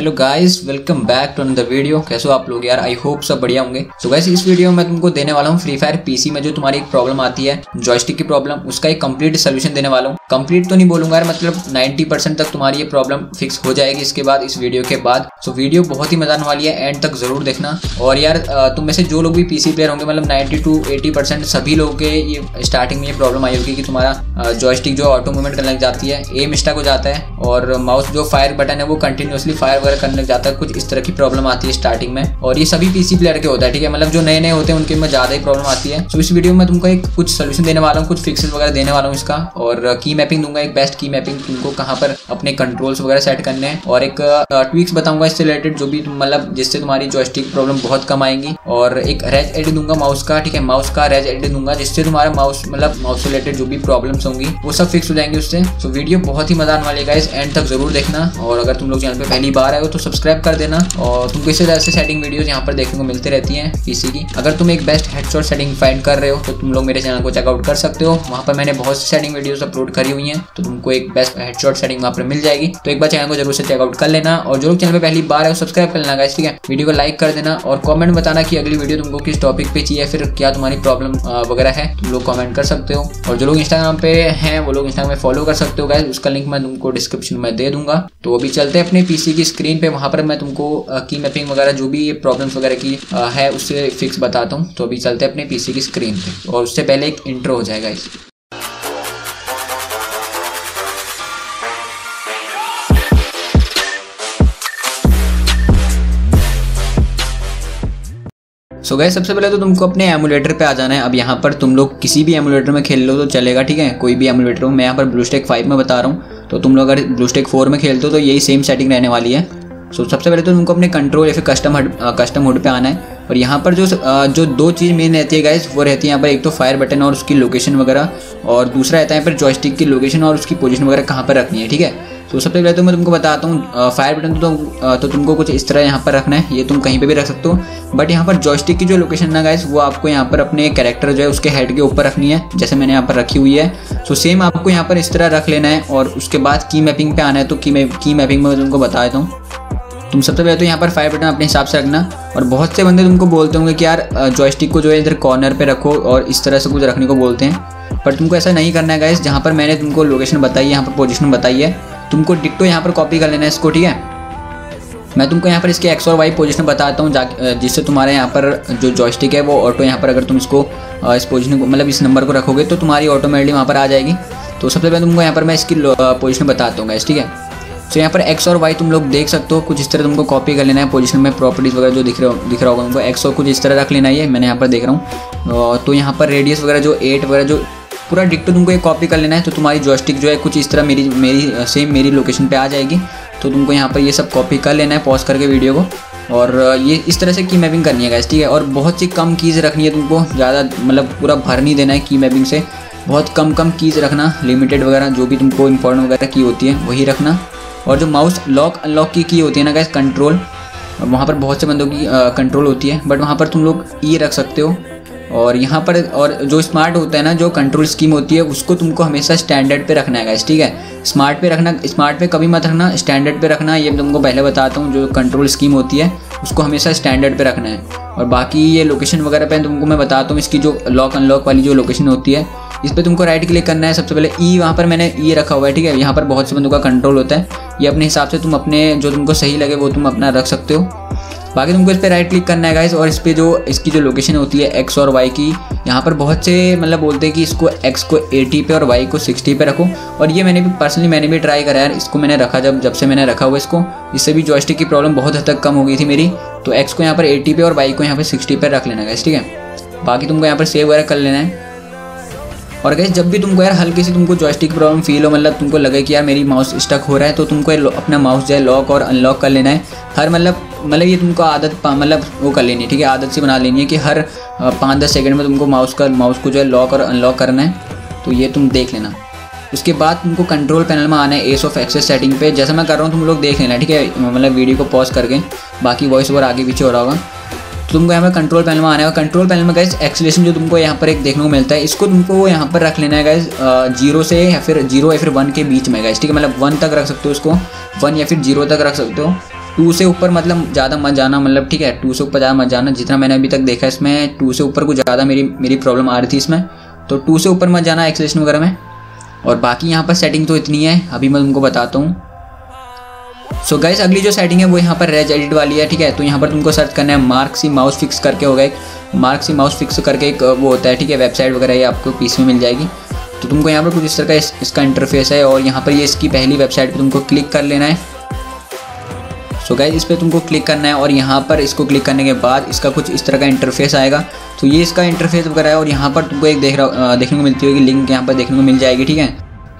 Hello guys, welcome back to another video. कैसे हो आप लोग यार, आई होप सब बढ़िया होंगे। तो गाइस इस वीडियो में मैं तुमको देने वाला हूँ फ्री फायर पीसी में जो तुम्हारी एक प्रॉब्लम आती है जॉयस्टिक की प्रॉब्लम, उसका एक कंप्लीट सोल्यूशन देने वाला हूँ। कंप्लीट तो नहीं बोलूंगा यार, मतलब 90% तक तुम्हारी ये प्रॉब्लम फिक्स हो जाएगी इसके बाद, इस वीडियो के बाद। तो वीडियो बहुत ही मजा आने वाली है, एंड तक जरूर देखना। और यार तुम में से जो लोग भी पीसी प्लेयर होंगे, मतलब 90 to 80% सभी लोगों के ये स्टार्टिंग में ये प्रॉब्लम आई होगी कि तुम्हारा जॉयस्टिक जो ऑटो मूवमेंट करने लग जाती है, एम स्टक हो जाता है, और माउस जो फायर बटन है वो कंटिन्यूसली फायर करने जाता है। कुछ इस तरह की प्रॉब्लम आती है स्टार्टिंग में, और ये सभी पीसी प्लेयर के होता है, ठीक है। मतलब जो नए नए होते हैं उनके में ज्यादा ही प्रॉब्लम आती है। तो इस वीडियो में तुमको एक कुछ सोल्यूशन देने वाला हूँ, कुछ फिक्सेस वगैरह देने वाला हूँ इसका, और की मैपिंग दूंगा, एक बेस्ट की मैपिंग तुमको कहाँ पर अपने कंट्रोल्स वगैरह सेट करने हैं, और एक ट्विक्स बताऊंगा इससे रिलेटेड जो भी मतलब जिससे तुम्हारी जॉयस्टिक प्रॉब्लम बहुत कम आएंगी। और एक रेज एड दूंगा माउस का, ठीक है, माउस का रेज एड दूंगा जिससे तुम्हारा माउस मतलब माउस रिलेटेड जो भी प्रॉब्लम्स होंगी वो सब फिक्स हो जाएंगे उससे। तो वीडियो बहुत ही मजा आने वाली है गाइस, एंड तक जरूर देखना। और अगर तुम लोग चैनल पे पहली बार आए हो तो सब्सक्राइब कर देना, और तुमको इसी तरह से सेटिंग वीडियोस यहाँ पर देखने को मिलते रहती हैं पीसी की। अगर तुम एक बेस्ट हेडशॉट सेटिंग फाइंड कर रहे हो तो तुम लोग मेरे चैनल को चेकआउट कर सकते हो, वहाँ पर मैंने बहुत सी सेटिंग वीडियोस अपलोड करी हुई हैं, तो तुमको एक बेस्ट हेडशॉट सेटिंग वहाँ पर मिल जाएगी। तो एक बार चैनल को जरूर से चेकआउट कर लेना, और जो लोग चैनल पर पहली बार है वो सब्सक्राइब कर लेना गाइस, ठीक है। वीडियो को लाइक कर देना, और कॉमेंट बताना कि अगली वीडियो तुमको किस टॉपिक पे चाहिए, फिर क्या तुम्हारी प्रॉब्लम वगैरह है, तुम लोग कॉमेंट कर सकते हो। और जो लोग इंस्टाग्राम पे हैं वो लोग इंस्टाग्राम पे फॉलो कर सकते हो गाइस, उसका लिंक मैं तुमको डिस्क्रिप्शन में दे दूंगा। तो अभी चलते हैं अपने पीसी की स्क्रीन पे, वहाँ पर मैं तुमको की मैपिंग वगैरह जो भी प्रॉब्लम्स वगैरह की है उससे फिक्स बताता हूँ। तो अभी चलते हैं अपने पीसी की स्क्रीन पे, और उससे पहले एक इंट्रो हो जाएगा इस। सो गाइस सबसे पहले तो तुमको अपने एमुलेटर पे आ जाना है। अब यहाँ पर तुम लोग किसी भी एमुलेटर में खेल लो तो चलेगा, ठीक है, कोई भी एमुलेटर हो। मैं यहाँ पर BlueStacks 5 में बता रहा हूँ, तो तुम लोग अगर BlueStacks 4 में खेलते हो तो यही सेम सेटिंग रहने वाली है। सो सबसे पहले तो तुमको अपने कंट्रोल या फिर कस्टम हुड पे आना है, और यहाँ पर जो दो चीज़ मेन रहती है गाइस वो रहती है यहाँ पर, एक तो फायर बटन और उसकी लोकेशन वगैरह, और दूसरा रहता है यहाँ पर जॉयस्टिक की लोकेशन और उसकी पोजीशन वगैरह कहाँ पर रखनी है, ठीक है। तो सबसे पहले तो मैं तुमको बताता हूँ, फायर बटन तो तुमको कुछ इस तरह यहाँ पर रखना है, ये तुम कहीं पे भी रख सकते हो, बट यहाँ पर जॉयस्टिक की जो लोकेशन ना गाइस वो आपको यहाँ पर अपने कैरेक्टर जो है उसके हेड के ऊपर रखनी है, जैसे मैंने यहाँ पर रखी हुई है। तो सेम आपको यहाँ पर इस तरह रख लेना है, और उसके बाद की मैपिंग पे आना है। तो की मैपिंग में तुमको बता देता हूँ, तुम सबसे पहले तो यहाँ पर फायर बटन अपने हिसाब से रखना। और बहुत से बंदे तुमको बोलते होंगे कि यार जॉयस्टिक को जो है इधर कॉर्नर पे रखो और इस तरह से कुछ रखने को बोलते हैं, पर तुमको ऐसा नहीं करना है गाइस। जहाँ पर मैंने तुमको लोकेशन बताई है, यहाँ पर पोजीशन बताई है, तुमको डिक्टो यहाँ पर कॉपी कर लेना है इसको, ठीक है। मैं तुमको यहाँ पर इसके एक्स और वाई पोजीशन बताता हूँ, जिससे तुम्हारे यहाँ पर जो जॉयस्टिक है वो ऑटो यहाँ पर, अगर तुम इसको इस पोजीशन को मतलब इस नंबर को रखोगे तो तुम्हारी ऑटोमेटिकली वहाँ पर आ जाएगी। तो सबसे पहले तुमको यहाँ पर मैं इसकी पोजीशन बताता हूँ गाइस, ठीक है। तो यहाँ पर एक्स और वाई तुम लोग देख सकते हो, कुछ इस तरह तुमको कॉपी कर लेना है। पोजीशन में प्रॉपर्टीज़ वगैरह जो दिख रहा होगा तुमको, एक्स और कुछ इस तरह रख लेना है, मैंने यहाँ पर देख रहा हूँ। तो यहाँ पर रेडियस वगैरह जो 8 वगैरह जो पूरा डिक्टो तुमको ये कॉपी कर लेना है, तो तुम्हारी जॉयस्टिक जो है कुछ इस तरह मेरी सेम लोकेशन पर आ जाएगी। तो तुमको यहाँ पर ये सब कॉपी कर लेना है पॉज करके वीडियो को, और ये इस तरह से की मैपिंग करनी है गाइस, ठीक है। और बहुत सी कम कीज़ रखनी है तुमको, ज़्यादा मतलब पूरा भर नहीं देना है की मैपिंग से, बहुत कम कीज़ रखना, लिमिटेड वगैरह जो भी तुमको इंपॉर्टेंट वगैरह की होती है वही रखना। और जो माउस लॉक अनलॉक की होती है ना गाइस, कंट्रोल, वहाँ पर बहुत से बंदों की कंट्रोल होती है, बट वहाँ पर तुम लोग ई रख सकते हो। और यहाँ पर और जो स्मार्ट होता है ना, जो कंट्रोल स्कीम होती है, उसको तुमको हमेशा स्टैंडर्ड पे रखना है गाइस, ठीक है। स्मार्ट पे रखना, स्मार्ट पे कभी मत रखना, स्टैंडर्ड पे रखना। ये मैं तुमको पहले बताता हूँ, जो कंट्रोल स्कीम होती है उसको हमेशा स्टैंडर्ड पे रखना है। और बाकी ये लोकेशन वगैरह पे तुमको मैं बताता हूँ, इसकी जो लॉक अनलॉक वाली जो लोकेशन होती है इस पर तुमको राइट क्लिक करना है। सबसे पहले ई वहाँ पर मैंने ये रखा हुआ है, ठीक है। यहाँ पर बहुत से बंदों का कंट्रोल होता है, ये अपने हिसाब से तुम अपने जो तुमको सही लगे वो तुम अपना रख सकते हो। बाकी तुमको इस पर राइट क्लिक करना है गाइस, और इस पर जो इसकी जो लोकेशन होती है एक्स और वाई की, यहाँ पर बहुत से मतलब बोलते हैं कि इसको एक्स को 80 पे और वाई को 60 पे रखो, और ये मैंने भी पर्सनली ट्राई करा यार, इसको मैंने रखा जब से मैंने रखा हुआ इसको, इससे भी जॉयस्टिक की प्रॉब्लम बहुत हद तक कम हो गई थी मेरी। तो एक्स को यहाँ पर 80 पे और वाई को यहाँ पर 60 पे रख लेना गाइस, ठीक है। बाकी तुमको यहाँ पर सेव वगैरह कर लेना है। और गाइस जब भी तुमको यार हल्की सी तुमको जॉयस्टिक प्रॉब्लम फील हो, मतलब तुमको लगे कि यार मेरी माउस स्टक हो रहा है, तो तुमको अपना माउस जो है लॉक और अनलॉक कर लेना है। हर मतलब ये तुमको आदत मतलब वो कर लेनी है, ठीक है, आदत सी बना लेनी है कि हर 5-10 सेकंड में तुमको माउस को जो है लॉक और अनलॉक करना है। तो ये तुम देख लेना। उसके बाद तुमको कंट्रोल पैनल में आना है, एस ऑफ एक्सेस सेटिंग पे, जैसा मैं कर रहा हूँ तुम लोग देख लेना, ठीक है, मतलब वीडियो को पॉज करके। बाकी वॉइस ओवर आगे पीछे हो रहा होगा। तुमको यहाँ पर कंट्रोल पैनल में आना है, और कंट्रोल पैनल में गाइस एक्सेलेरेशन जो तुमको यहाँ पर एक देखने को मिलता है, इसको तुमको यहाँ पर रख लेना है गाइस 0 या फिर 1 के बीच में गाइस, ठीक है। मतलब 1 तक रख सकते हो इसको, 1 या फिर 0 तक रख सकते हो। टू से ऊपर मतलब ज़्यादा मत जाना, मतलब ठीक है, टू से ऊपर ज़्यादा मत जाना। जितना मैंने अभी तक देखा इसमें टू से ऊपर कुछ ज़्यादा मेरी प्रॉब्लम आ रही थी इसमें, तो टू से ऊपर मत जाना एक्सेलेरेशन वगैरह में। और बाकी यहाँ पर सेटिंग तो इतनी है, अभी मैं तुमको बताता हूँ। सो गाइस अगली जो सेटिंग है वो यहाँ पर रेज एडिट वाली है, ठीक है। तो यहाँ पर तुमको सर्च करना है मार्क्सी माउस फिक्स करके होगा, एक मार्क्सी माउस फिक्स करके एक वो होता है, ठीक है, वेबसाइट वगैरह ये आपको पीसी में मिल जाएगी। तो तुमको यहाँ पर कुछ इस तरह का इसका इंटरफेस है और यहाँ पर ये इसकी पहली वेबसाइट पर तुमको क्लिक कर लेना है। सो गाइस इस पर तुमको क्लिक करना है और यहाँ पर इसको क्लिक करने के बाद इसका कुछ इस तरह का इंटरफेस आएगा। तो ये इसका इंटरफेस वगैरह है और यहाँ पर तुमको एक देखने को मिलती होगी लिंक, यहाँ पर देखने को मिल जाएगी, ठीक है।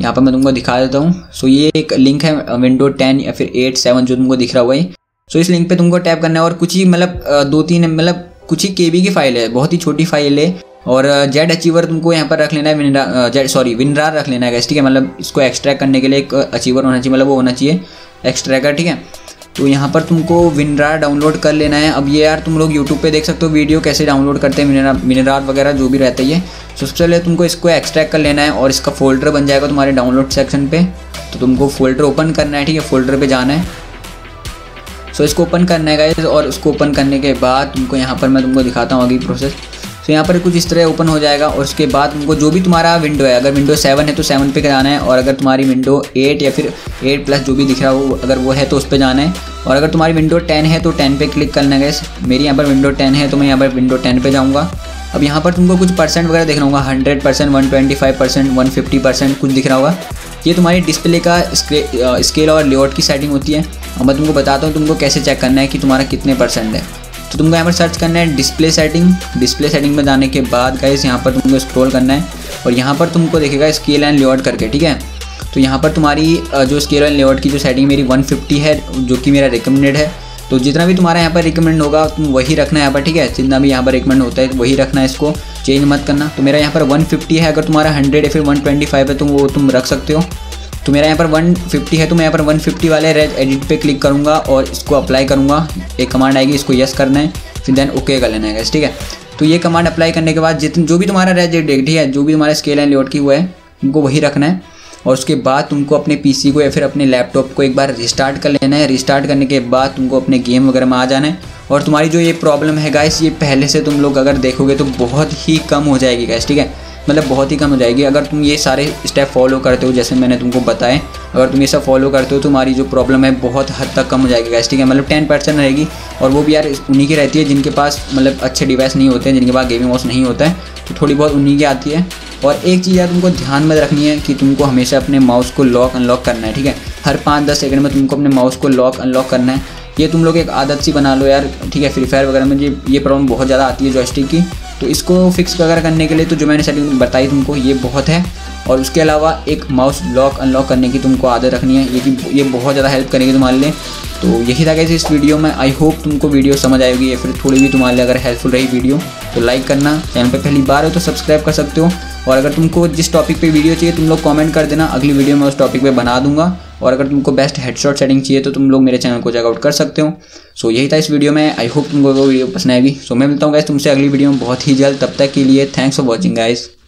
यहाँ पर मैं तुमको दिखा देता हूँ। सो ये एक लिंक है विंडो 10 या फिर 8, 7 जो तुमको दिख रहा हुआ है। सो इस लिंक पे तुमको टैप करना है और कुछ ही मतलब 2-3 मतलब कुछ ही केबी की फाइल है, बहुत ही छोटी फाइल है। और जेड अचीवर तुमको यहाँ पर रख लेना है, विनरार रख लेना है, ठीक है। मतलब इसको एक्सट्रैक्ट करने के लिए एक अचीवर होना चाहिए, मतलब वो होना चाहिए एक्सट्रैक्टर, ठीक है। तो यहाँ पर तुमको विनरार डाउनलोड कर लेना है। अब ये यार तुम लोग यूट्यूब पे देख सकते हो वीडियो कैसे डाउनलोड करते हैं, विनरार वगैरह जो भी रहता है ये। सबसे पहले तुमको इसको एक्सट्रैक्ट कर लेना है और इसका फोल्डर बन जाएगा तुम्हारे डाउनलोड सेक्शन पे। तो तुमको फोल्डर ओपन करना है, ठीक है, फोल्डर पे जाना है। सो इसको ओपन करना है गाइस और उसको ओपन करने के बाद तुमको यहाँ पर मैं तुमको दिखाता हूँ आगे प्रोसेस। सो यहाँ पर कुछ इस तरह ओपन हो जाएगा और उसके बाद तुमको जो भी तुम्हारा विंडो है, अगर विंडो 7 है तो 7 पे जाना है, और अगर तुम्हारी विंडो 8 या फिर 8+ जो भी दिख रहा हो अगर वो है तो उस पर जाना है, और अगर तुम्हारी विंडो 10 है तो 10 पे क्लिक करना है। मेरी यहाँ पर विंडो 10 है तो मैं यहाँ पर विंडो 10 पे जाऊँगा। अब यहाँ पर तुमको कुछ परसेंट वगैरह देखना होगा, 100%, 125%, 150% कुछ दिख रहा होगा। ये तुम्हारी डिस्प्ले का स्केल और लेआउट की सेटिंग होती है। अब मैं तुमको बताता हूँ तुमको कैसे चेक करना है कि तुम्हारा कितने परसेंट है। तो तुमको यहाँ पर सर्च करना है डिस्प्ले सेटिंग। डिस्प्ले सेटिंग में जाने के बाद गाइस यहाँ पर तुमको स्क्रॉल करना है और यहाँ पर तुमको देखेगा स्केल एंड लेआउट करके, ठीक है। तो यहाँ पर तुम्हारी जो स्केल एंड लेआउट की जो सेटिंग मेरी 150 है जो कि मेरा रिकमेंडेड है। तो जितना भी तुम्हारा यहाँ पर रिकमेंड होगा तुम वही रखना है यहाँ पर, ठीक है। जितना भी यहाँ पर रिकमेंड होता है तो वही रखना है, इसको चेंज मत करना। तो मेरा यहाँ पर 150 है, अगर तुम्हारा 100 या फिर 125 है तो वो तुम रख सकते हो। तो मेरा यहाँ पर 150 है तो मैं यहाँ पर 150 वाले रेज एडिट पे क्लिक करूँगा और इसको अप्लाई करूँगा। एक कमांड आएगी, इसको यस करना है, फिर देन ओके कर लेना है, ठीक है। तो ये कमांड अप्लाई करने के बाद जितने जो भी तुम्हारा रेज एडिट, ठीक है, जो भी तुम्हारा स्केल एंड लेआउट की हुआ है तुमको वही रखना है। और उसके बाद तुमको अपने पीसी को या फिर अपने लैपटॉप को एक बार रिस्टार्ट कर लेना है। रिस्टार्ट करने के बाद तुमको अपने गेम वगैरह में आ जाना है। और तुम्हारी जो ये प्रॉब्लम है गाइस ये पहले से तुम लोग अगर देखोगे तो बहुत ही कम हो जाएगी गाइस, ठीक है, मतलब बहुत ही कम हो जाएगी अगर तुम ये सारे स्टेप फॉलो करते हो जैसे मैंने तुमको बताया। अगर तुम ये सब फॉलो करते हो तुम्हारी जो प्रॉब्लम है बहुत हद तक कम हो जाएगी गाइस, ठीक है। मतलब 10% रहेगी और वो भी यार उन्हीं की रहती है जिनके पास मतलब अच्छे डिवाइस नहीं होते हैं, जिनके पास गेमिंग माउस नहीं होता है, तो थोड़ी बहुत उन्हीं की आती है। और एक चीज़ यार तुमको ध्यान में रखनी है कि तुमको हमेशा अपने माउस को लॉक अनलॉक करना है, ठीक है। हर 5-10 सेकंड में तुमको अपने माउस को लॉक अनलॉक करना है। ये तुम लोग एक आदत सी बना लो यार, ठीक है। फ्री फायर वगैरह में ये प्रॉब्लम बहुत ज़्यादा आती है जॉयस्टिक की, तो इसको फिक्स वगैरह करने के लिए तो जो मैंने सेटिंग बताई तुमको ये बहुत है। और उसके अलावा एक माउस लॉक अनलॉक करने की तुमको आदत रखनी है, ये बहुत ज़्यादा हेल्प करेगी तुम्हारे लिए। तो यही था गाइस इस वीडियो में, आई होप तुमको वीडियो समझ आएगी या फिर थोड़ी भी तुम्हारे लिए अगर हेल्पफुल रही वीडियो तो लाइक करना। चैनल पे पहली बार हो तो सब्सक्राइब कर सकते हो। और अगर तुमको जिस टॉपिक पे वीडियो चाहिए तुम लोग कमेंट कर देना, अगली वीडियो में उस टॉपिक पे बना दूंगा। और अगर तुमको बेस्ट हेडशॉट सेटिंग चाहिए तो तुम लोग मेरे चैनल को चेकआउट कर सकते हो। सो यही था इस वीडियो में, आई होप तुमको वीडियो पसंद आएगी। सो मैं मिलता हूँ गाइस तुमसे अगली वीडियो में बहुत ही जल्द, तब तक के लिए थैंक्स फॉर वॉचिंग गाइस।